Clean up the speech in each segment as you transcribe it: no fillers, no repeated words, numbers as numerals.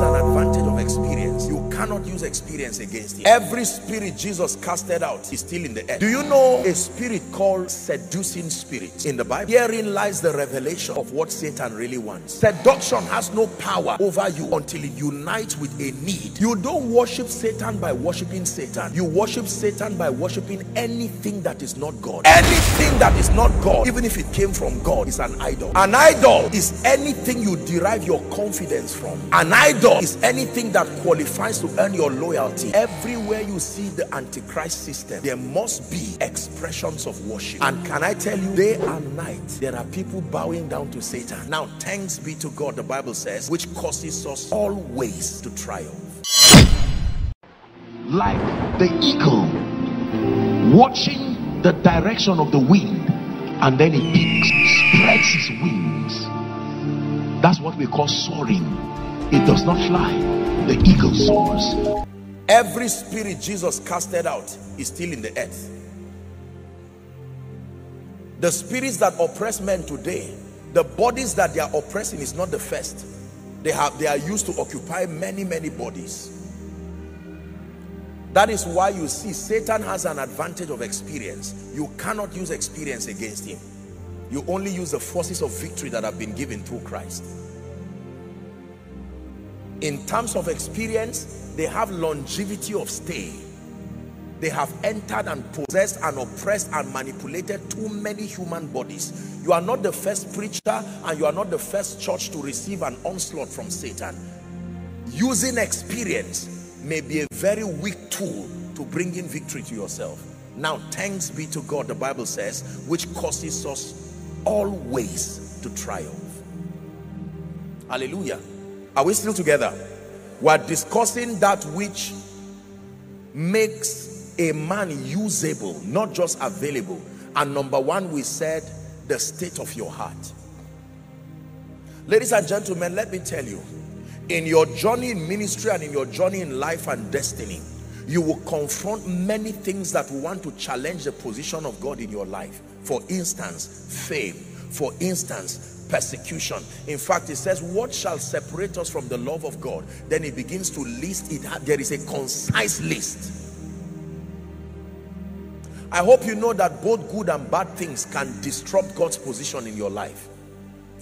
has an advantage of experience. You cannot use experience against it. Every spirit Jesus casted out is still in the earth. Do you know a spirit called seducing spirit in the Bible? Herein lies the revelation of what Satan really wants. Seduction has no power over you until it unites with a need. You don't worship Satan by worshiping Satan. You worship Satan by worshiping anything that is not God. Anything that is not God, even if it came from God, is an idol. An idol is anything you derive your confidence from. An idol is anything that qualifies to earn your loyalty. Everywhere you see the Antichrist system, there must be expressions of worship. And can I tell you, day and night, there are people bowing down to Satan. Now, thanks be to God, the Bible says, which causes us always to triumph. Like the eagle watching the direction of the wind, and then it spreads its wings. That's what we call soaring. It does not fly. The eagle soars. Every spirit Jesus casted out is still in the earth. The spirits that oppress men today, the bodies that they are oppressing is not the first. They are used to occupy many bodies. That is why you see Satan has an advantage of experience. You cannot use experience against him. You only use the forces of victory that have been given through Christ. In terms of experience, they have longevity of stay. They have entered and possessed and oppressed and manipulated too many human bodies. You are not the first preacher and you are not the first church to receive an onslaught from Satan. Using experience may be a very weak tool to bring in victory to yourself. Now, thanks be to God, the Bible says, which causes us always to triumph. Hallelujah. Are we still together? We're discussing that which makes a man usable, not just available. And number one, we said the state of your heart. Ladies and gentlemen, let me tell you, in your journey in ministry and in your journey in life and destiny, you will confront many things that want to challenge the position of God in your life. For instance, fame. For instance, persecution. In fact, it says, what shall separate us from the love of God? Then it begins to list it. There is a concise list. I hope you know that both good and bad things can disrupt God's position in your life.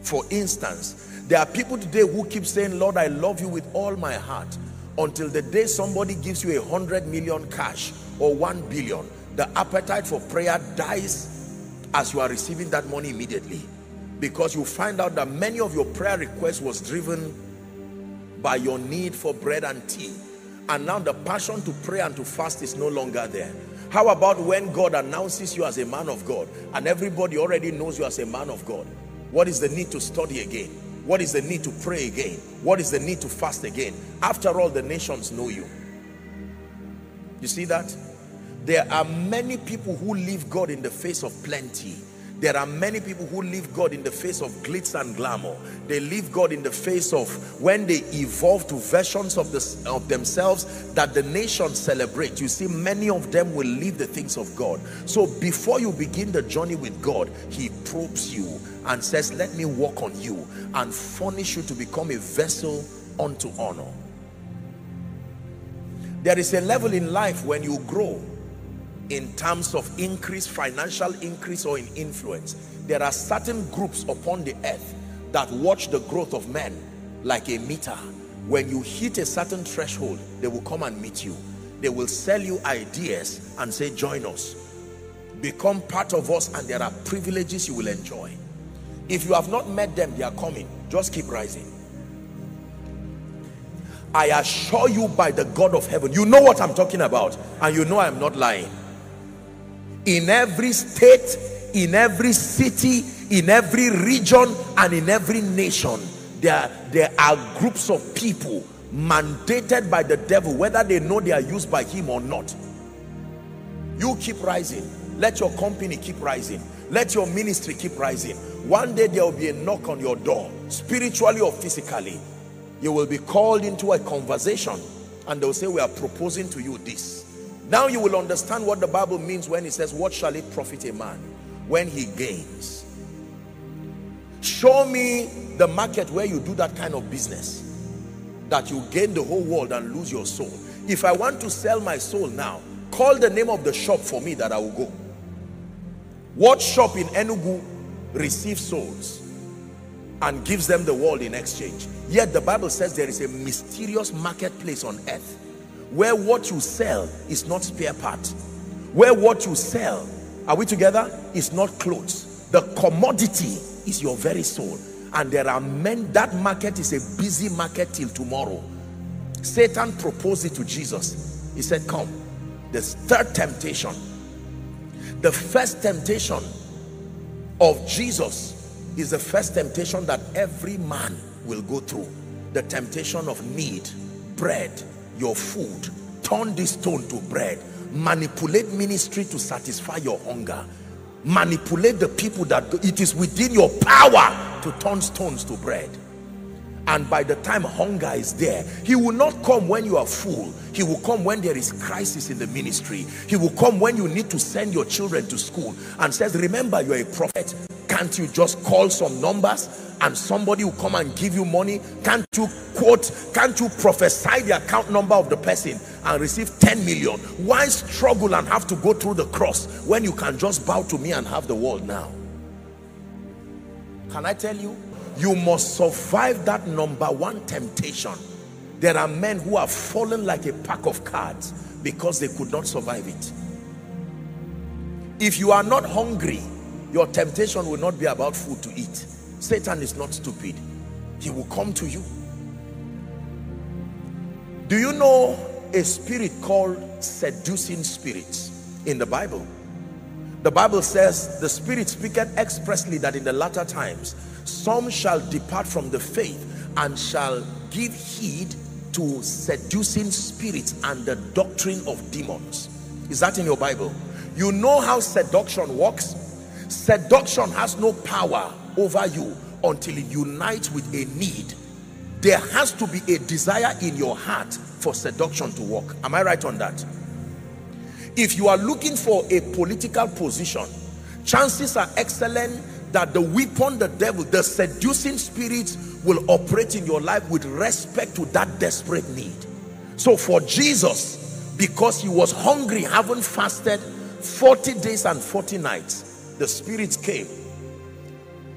For instance, there are people today who keep saying, Lord, I love you with all my heart. Until the day somebody gives you 100 million cash or 1 billion, the appetite for prayer dies as you are receiving that money immediately, because you find out that many of your prayer requests was driven by your need for bread and tea, and now the passion to pray and to fast is no longer there. How about when God announces you as a man of God and everybody already knows you as a man of God? What is the need to study again? What is the need to pray again? What is the need to fast again? After all, the nations know you. You see that? There are many people who leave God in the face of plenty. There are many people who leave God in the face of glitz and glamour. They leave God in the face of when they evolve to versions of themselves that the nations celebrate. You see, many of them will leave the things of God. So before you begin the journey with God, he probes you and says, let me work on you and furnish you to become a vessel unto honor. There is a level in life when you grow in terms of increase, financial increase or in influence. There are certain groups upon the earth that watch the growth of men like a meter. When you hit a certain threshold, they will come and meet you. They will sell you ideas and say, join us. Become part of us, and there are privileges you will enjoy. If you have not met them, they are coming. Just keep rising. I assure you by the God of heaven, you know what I'm talking about, and you know I'm not lying. In every state, in every city, in every region, and in every nation, there are groups of people mandated by the devil, whether they know they are used by him or not. You keep rising. Let your company keep rising. Let your ministry keep rising. One day there will be a knock on your door, spiritually or physically. You will be called into a conversation and they'll say, we are proposing to you this. Now you will understand what the Bible means when it says, what shall it profit a man when he gains? Show me the market where you do that kind of business. that you gain the whole world and lose your soul. If I want to sell my soul now, call the name of the shop for me that I will go. What shop in Enugu receives souls and gives them the world in exchange? Yet the Bible says there is a mysterious marketplace on earth where what you sell is not spare parts, where what you sell, are we together, is not clothes. The commodity is your very soul. And there are men, that market is a busy market till tomorrow. Satan proposed it to Jesus. He said, come. The third temptation, the first temptation of Jesus is the first temptation that every man will go through. The temptation of need, bread, your food, turn this stone to bread, manipulate ministry to satisfy your hunger, manipulate the people that go. It is within your power to turn stones to bread. And by the time hunger is there, he will not come when you are full. He will come when there is crisis in the ministry. He will come when you need to send your children to school and says, remember, you are a prophet. Can't you just call some numbers and somebody will come and give you money? Can't you quote, can't you prophesy the account number of the person and receive 10 million? Why struggle and have to go through the cross when you can just bow to me and have the world now? Can I tell you? You must survive that number one temptation. There are men who have fallen like a pack of cards because they could not survive it. If you are not hungry, your temptation will not be about food to eat. Satan is not stupid. He will come to you. Do you know a spirit called seducing spirits in the Bible? The Bible says, the Spirit speaketh expressly that in the latter times, some shall depart from the faith and shall give heed to seducing spirits and the doctrine of demons. Is that in your Bible? You know how seduction works? Seduction has no power over you until it unites with a need. There has to be a desire in your heart for seduction to work. Am I right on that? If you are looking for a political position, chances are excellent that the weapon, the devil, the seducing spirits will operate in your life with respect to that desperate need. So for Jesus, because he was hungry, having fasted 40 days and 40 nights, the spirits came.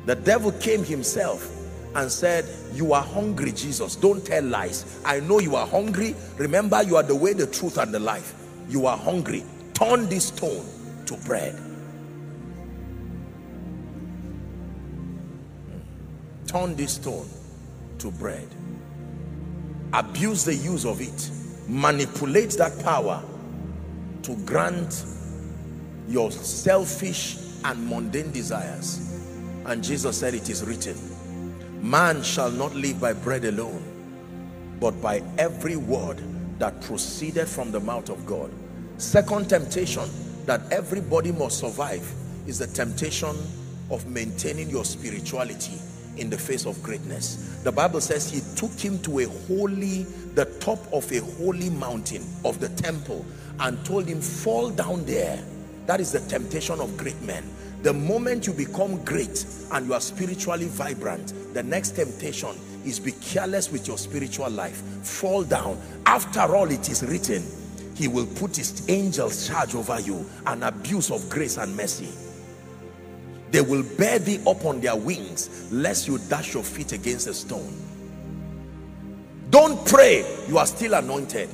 The devil came himself and said, you are hungry, Jesus. Don't tell lies. I know you are hungry. Remember, you are the way, the truth, and the life. You are hungry. Turn this stone to bread. Turn this stone to bread. Abuse the use of it. Manipulate that power to grant your selfish and mundane desires. And Jesus said, it is written, man shall not live by bread alone, but by every word that proceeded from the mouth of God. Second temptation that everybody must survive is the temptation of maintaining your spirituality in the face of greatness. The Bible says he took him to the top of a holy mountain of the temple and told him, fall down there. That is the temptation of great men. The moment you become great and you are spiritually vibrant, the next temptation is be careless with your spiritual life. Fall down. After all, it is written, he will put his angels charge over you, an abuse of grace and mercy. They will bear thee up on their wings, lest you dash your feet against a stone. Don't pray, you are still anointed.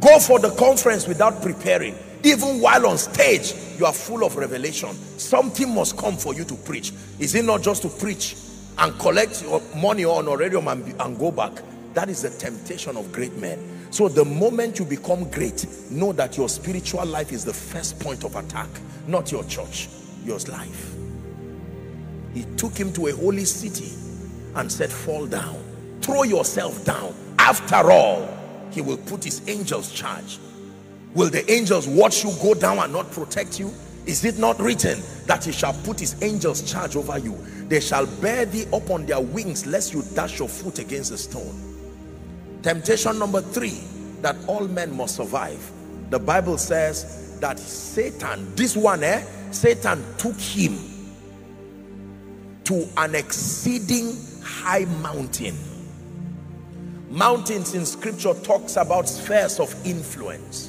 Go for the conference without preparing. Even while on stage, you are full of revelation. Something must come for you to preach. Is it not just to preach and collect your money or honorarium and go back? That is the temptation of great men. So the moment you become great, know that your spiritual life is the first point of attack, not your church, your life. He took him to a holy city and said, fall down, throw yourself down. After all, he will put his angels charge. Will the angels watch you go down and not protect you? Is it not written that he shall put his angels charge over you? They shall bear thee up on their wings, lest you dash your foot against a stone. Temptation number 3 that all men must survive. The Bible says that Satan, Satan took him to an exceeding high mountain. Mountains in scripture talks about spheres of influence.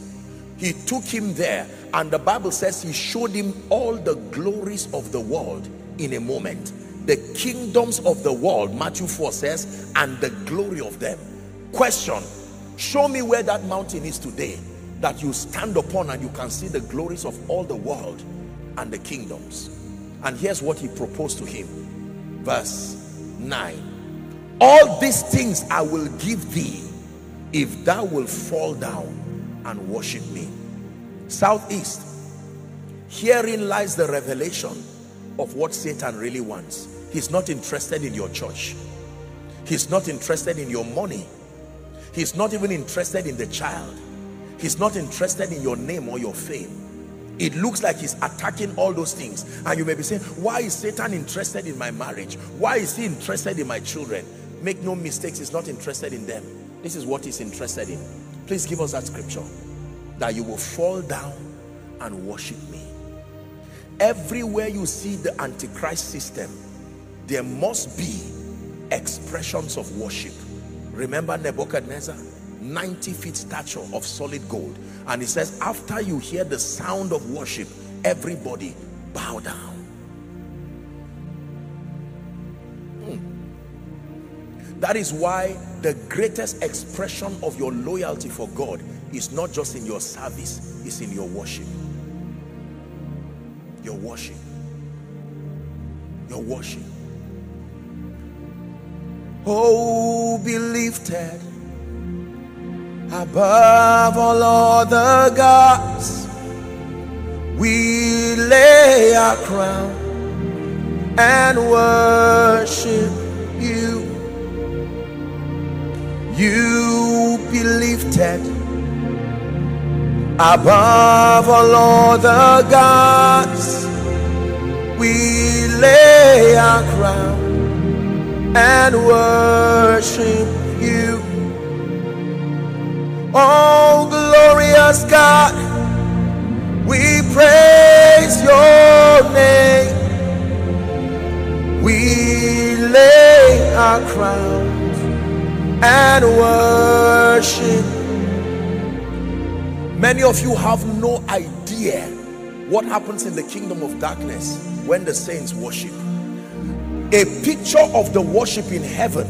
He took him there, and the Bible says he showed him all the glories of the world in a moment. The kingdoms of the world, Matthew 4 says, and the glory of them. Question, show me where that mountain is today that you stand upon and you can see the glories of all the world and the kingdoms. And here's what he proposed to him. Verse 9, all these things I will give thee if thou wilt fall down and worship me. Southeast, herein lies the revelation of what Satan really wants. He's not interested in your church. He's not interested in your money. He's not even interested in the child. He's not interested in your name or your fame. It looks like he's attacking all those things. And you may be saying, why is Satan interested in my marriage? Why is he interested in my children? Make no mistakes, he's not interested in them. This is what he's interested in. Please give us that scripture. That you will fall down and worship me. Everywhere you see the Antichrist system, there must be expressions of worship. Remember Nebuchadnezzar? 90 feet stature of solid gold. And he says, after you hear the sound of worship, everybody bow down. That is why the greatest expression of your loyalty for God is not just in your service, it's in your worship. Your worship. Your worship. Oh, be lifted above all other gods, we lay our crown and worship you. You be lifted above all other gods, we lay our crown and worship you. Oh, glorious God, we praise your name. We lay our crowns and worship. Many of you have no idea what happens in the kingdom of darkness when the saints worship. A picture of the worship in heaven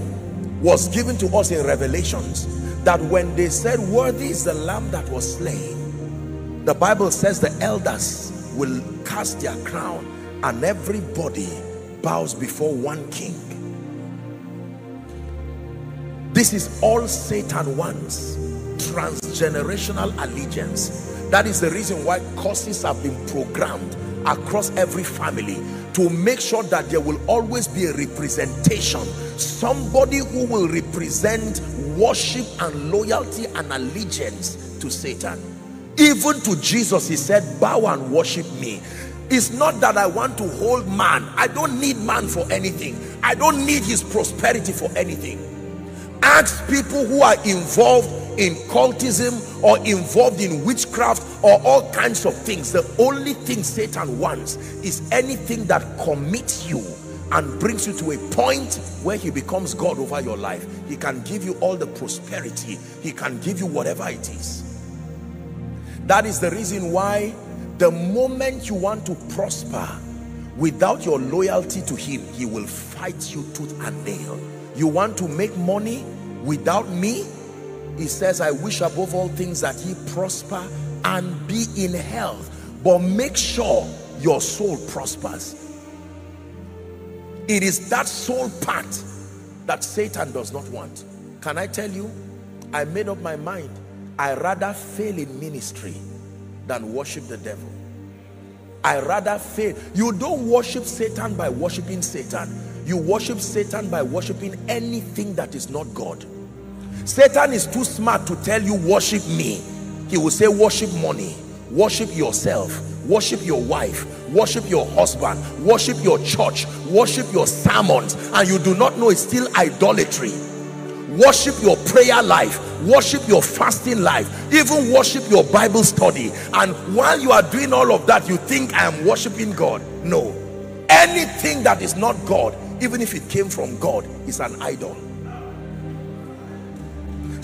was given to us in Revelations. That when they said, worthy is the lamb that was slain, the Bible says the elders will cast their crown and everybody bows before one king. This is all Satan wants, transgenerational allegiance. That is the reason why curses have been programmed across every family, to make sure that there will always be a representation, somebody who will represent worship and loyalty and allegiance to Satan. Even to Jesus he said, bow and worship me. It's not that I want to hold man. I don't need man for anything. I don't need his prosperity for anything. Ask people who are involved in cultism or involved in witchcraft or all kinds of things. The only thing Satan wants is anything that commits you and brings you to a point where he becomes God over your life. He can give you all the prosperity. He can give you whatever it is. That is the reason why the moment you want to prosper without your loyalty to him, he will fight you tooth and nail. You want to make money without me? He says, I wish above all things that ye prosper and be in health, but make sure your soul prospers. It is that soul part that Satan does not want. Can I tell you, I made up my mind. I rather fail in ministry than worship the devil. I rather fail. You don't worship Satan by worshiping Satan. You worship Satan by worshiping anything that is not God. Satan is too smart to tell you worship me. He will say worship money, worship yourself, worship your wife, worship your husband, worship your church, worship your sermons, and you do not know it's still idolatry. Worship your prayer life, worship your fasting life, even worship your Bible study. And while you are doing all of that, you think I am worshiping God. No, anything that is not God, even if it came from God, is an idol.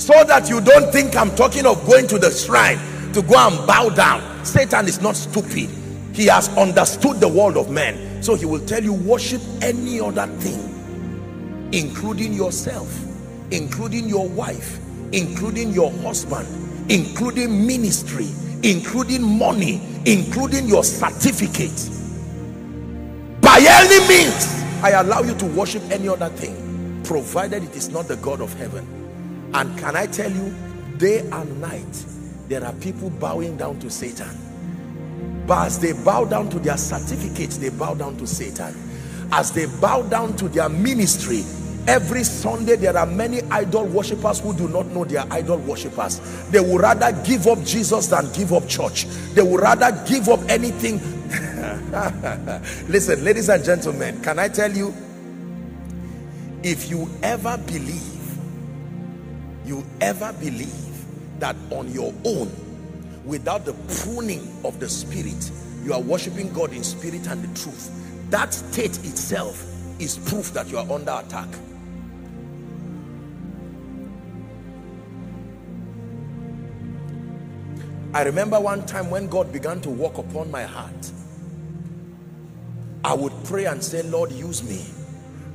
so that you don't think I'm talking of going to the shrine to go and bow down. Satan is not stupid. He has understood the world of men, so he will tell you worship any other thing, including yourself, including your wife, including your husband, including ministry, including money, including your certificate. By any means, I allow you to worship any other thing, provided it is not the God of heaven. And can I tell you, day and night, there are people bowing down to Satan. But as they bow down to their certificates, they bow down to Satan. As they bow down to their ministry, every Sunday there are many idol worshippers who do not know they are idol worshippers. They would rather give up Jesus than give up church. They would rather give up anything. Listen, ladies and gentlemen, can I tell you, if you ever believe that on your own, without the pruning of the spirit, you are worshiping God in spirit and the truth, that state itself is proof that you are under attack. I remember one time when God began to walk upon my heart, I would pray and say, Lord, use me.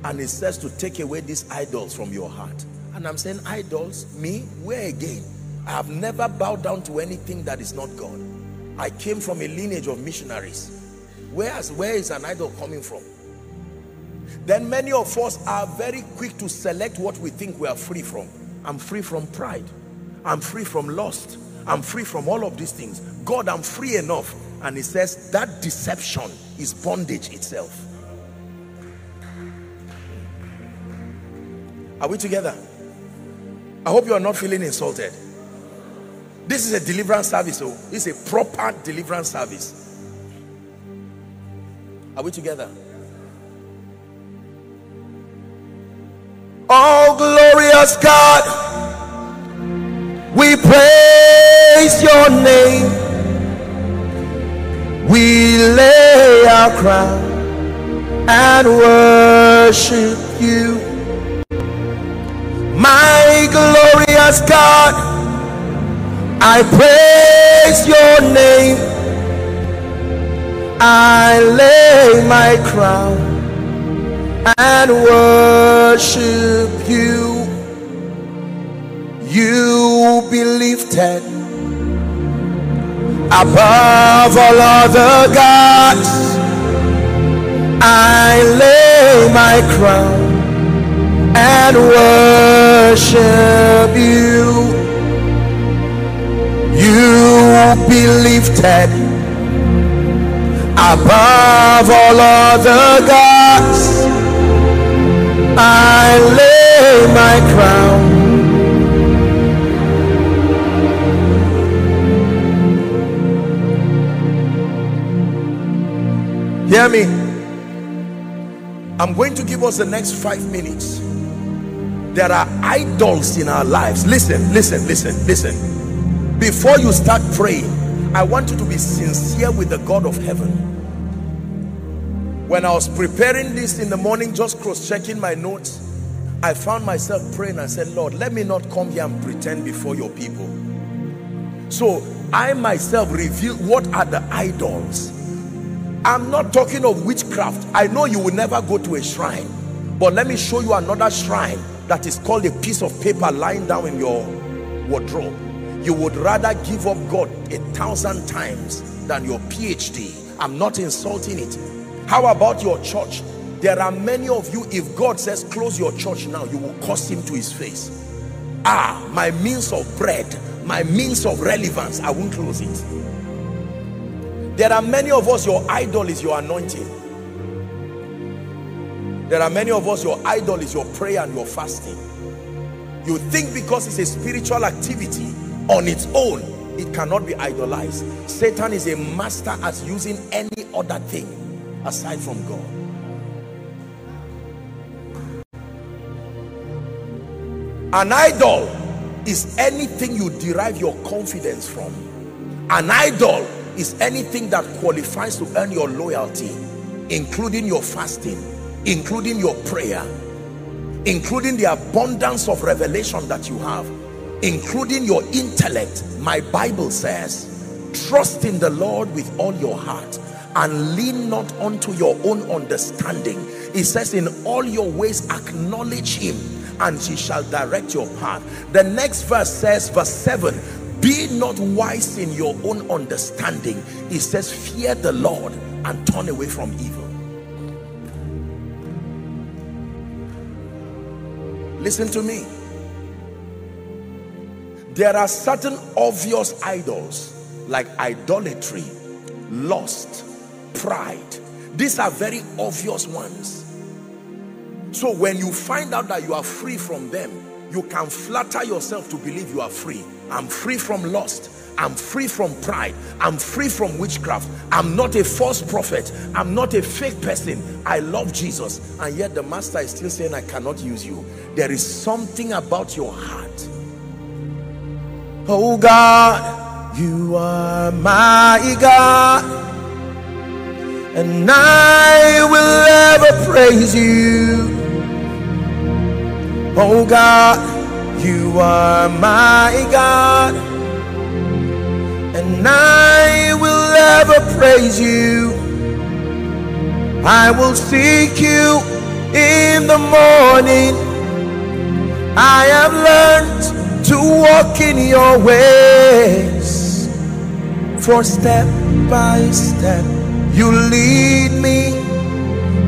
And it says to take away these idols from your heart. And I'm saying, idols? Me? Where again? I have never bowed down to anything that is not God. I came from a lineage of missionaries. Where is an idol coming from? Then many of us are very quick to select what we think we are free from. I'm free from pride. I'm free from lust. I'm free from all of these things. God, I'm free enough. And he says that deception is bondage itself. Are we together? I hope you are not feeling insulted. This is a deliverance service. So it's a proper deliverance service. Are we together? Oh, glorious God, we praise your name. We lay our crown and worship you. My glorious God, I praise your name. I lay my crown and worship you. You be lifted above all other gods. I lay my crown and worship you. You be lifted above all other gods. I lay my crown. Hear me. I'm going to give us the next 5 minutes. There are idols in our lives. Listen, listen, listen, listen. Before you start praying, I want you to be sincere with the God of heaven. When I was preparing this in the morning, just cross-checking my notes, I found myself praying and said, Lord, let me not come here and pretend before your people. So I myself reveal what are the idols. I'm not talking of witchcraft. I know you will never go to a shrine, but let me show you another shrine that is called a piece of paper lying down in your wardrobe. You would rather give up God 1,000 times than your PhD. I'm not insulting it. How about your church? There are many of you, if God says close your church now, you will curse him to his face. Ah, my means of bread, my means of relevance, I won't close it. There are many of us, your idol is your anointing. There are many of us, your idol is your prayer and your fasting. You think because it's a spiritual activity on its own, it cannot be idolized. Satan is a master at using any other thing aside from God. An idol is anything you derive your confidence from. An idol is anything that qualifies to earn your loyalty, including your fasting, including your prayer, including the abundance of revelation that you have. including your intellect. My Bible says, trust in the Lord with all your heart and lean not unto your own understanding. It says, in all your ways acknowledge him and he shall direct your path. The next verse says, verse 7, be not wise in your own understanding. It says, fear the Lord and turn away from evil. Listen to me. There are certain obvious idols like idolatry, lust, pride. These are very obvious ones. So when you find out that you are free from them, you can flatter yourself to believe you are free. I'm free from lust. I'm free from pride. I'm free from witchcraft. I'm not a false prophet. I'm not a fake person. I love Jesus. And yet the master is still saying, I cannot use you. There is something about your heart. Oh God, you are my God, and I will ever praise you. Oh God, you are my God, and I will ever praise you. I will seek you in the morning. I have learned to walk in your ways, for step by step you lead me,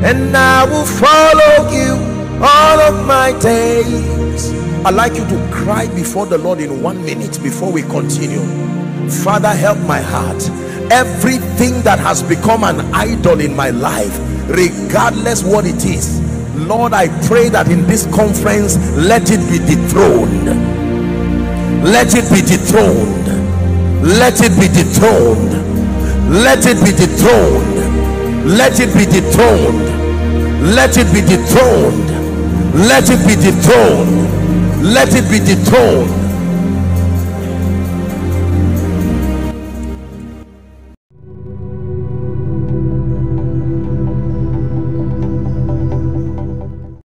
and I will follow you all of my days. I'd like you to cry before the Lord in 1 minute before we continue. Father, help my heart. Everything that has become an idol in my life, regardless what it is, Lord, I pray that in this conference, let it be dethroned. Let it be dethroned. Let it be dethroned. Let it be dethroned. Let it be dethroned. Let it be dethroned. Let it be dethroned. Let it be dethroned.